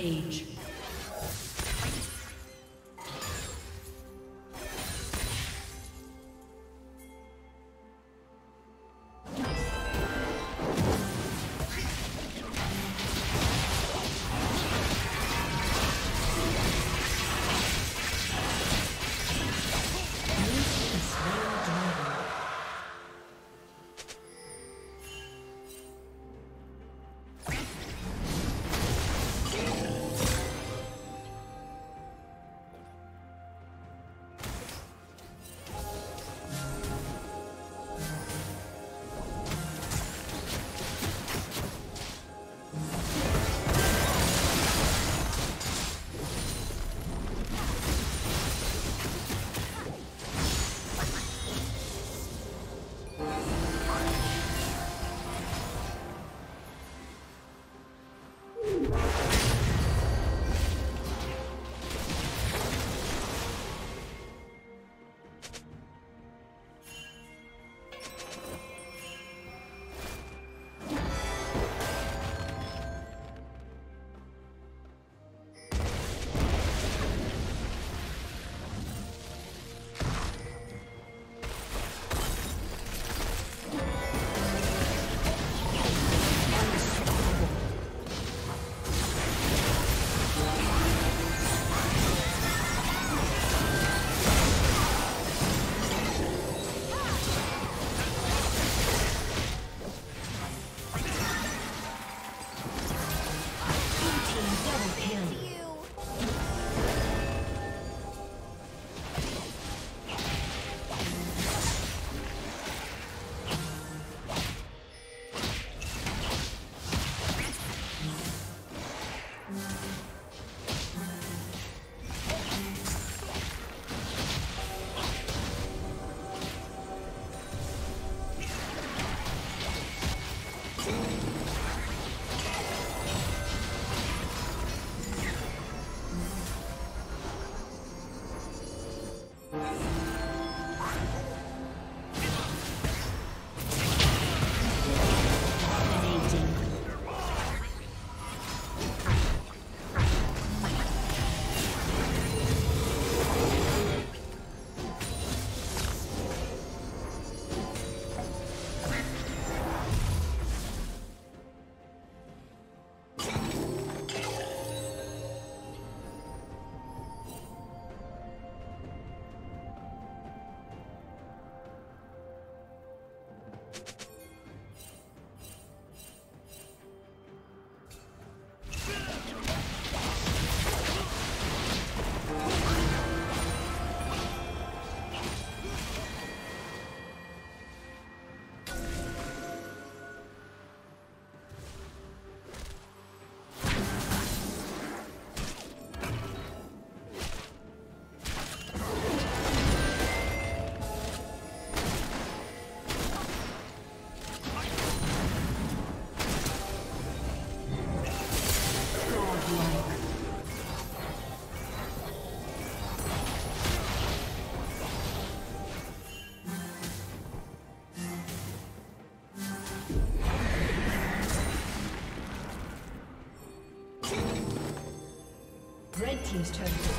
page. Red team's turn to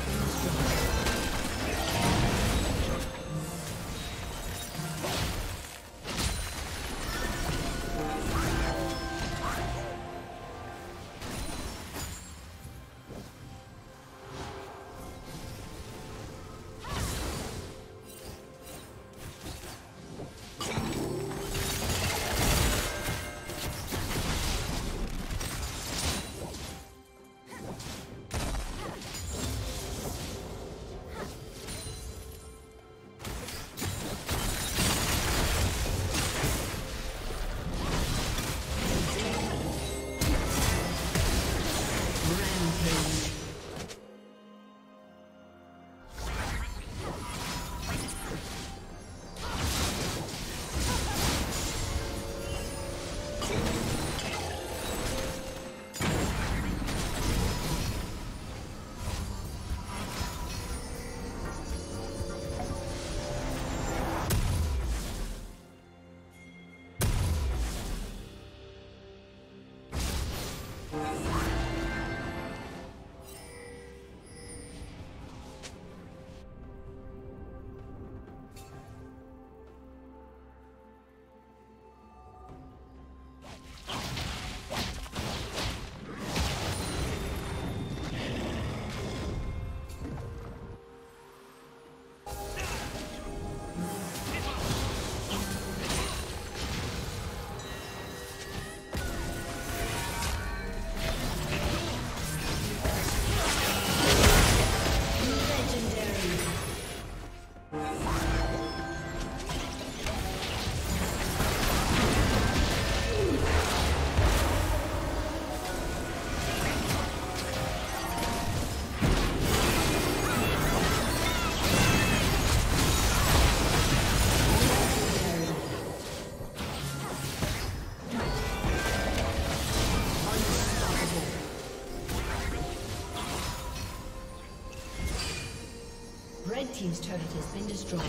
team's turret has been destroyed.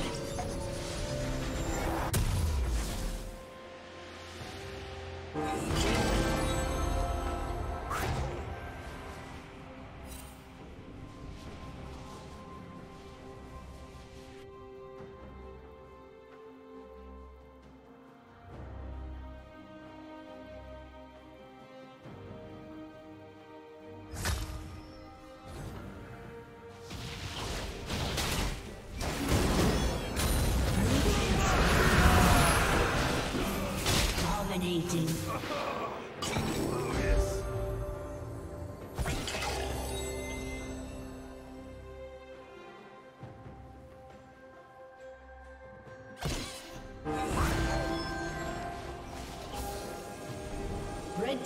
Red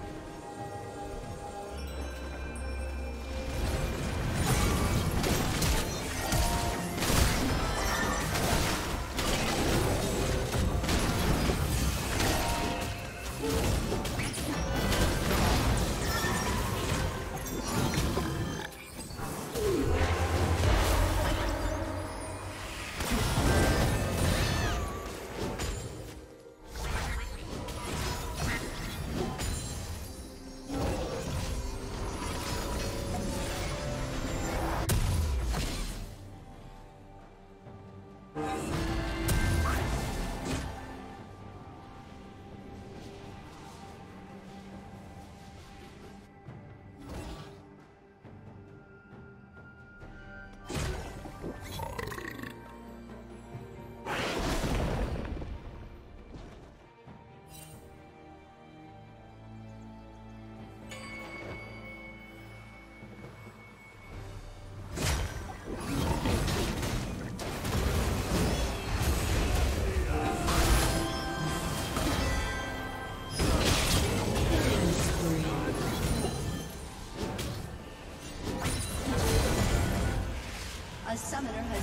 A summoner